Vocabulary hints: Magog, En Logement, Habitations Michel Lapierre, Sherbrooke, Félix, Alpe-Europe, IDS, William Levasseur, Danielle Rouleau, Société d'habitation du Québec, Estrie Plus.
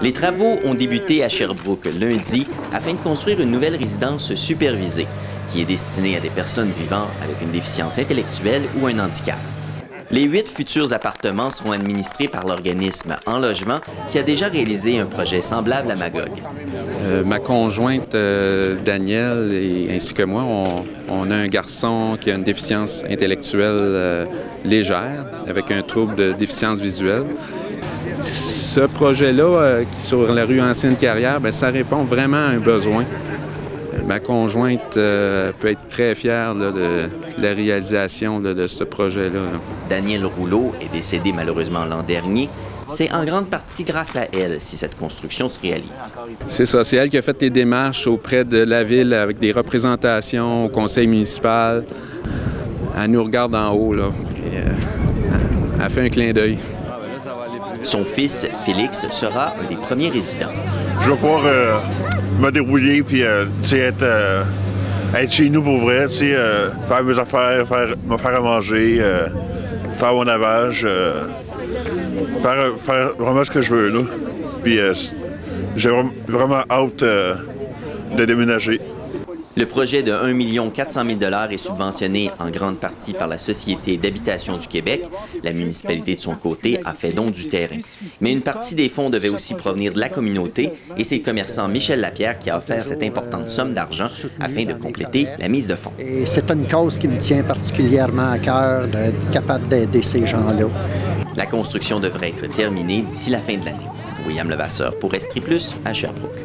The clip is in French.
Les travaux ont débuté à Sherbrooke lundi afin de construire une nouvelle résidence supervisée qui est destinée à des personnes vivant avec une déficience intellectuelle ou un handicap. Les 8 futurs appartements seront administrés par l'organisme En Logement qui a déjà réalisé un projet semblable à Magog. Ma conjointe Danielle ainsi que moi, on a un garçon qui a une déficience intellectuelle légère avec un trouble de déficience visuelle. Ce projet-là, sur la rue Ancienne-Carrière, ça répond vraiment à un besoin. Ma conjointe peut être très fière là, de la réalisation là, de ce projet-là. Danielle Rouleau est décédée malheureusement l'an dernier. C'est en grande partie grâce à elle si cette construction se réalise. C'est ça, c'est elle qui a fait les démarches auprès de la ville avec des représentations au conseil municipal. Elle nous regarde en haut, là, et, elle fait un clin d'œil. Son fils, Félix, sera un des premiers résidents. Je vais pouvoir me débrouiller puis être chez nous pour vrai, faire mes affaires, me faire à manger, faire mon lavage, faire vraiment ce que je veux là. Puis j'ai vraiment hâte de déménager. Le projet de 1 400 000 $ est subventionné en grande partie par la Société d'habitation du Québec. La municipalité, de son côté, a fait don du terrain. Mais une partie des fonds devait aussi provenir de la communauté et c'est le commerçant Michel Lapierre qui a offert cette importante somme d'argent afin de compléter la mise de fonds. C'est une cause qui me tient particulièrement à cœur d'être capable d'aider ces gens-là. La construction devrait être terminée d'ici la fin de l'année. William Levasseur pour Estrie Plus à Sherbrooke.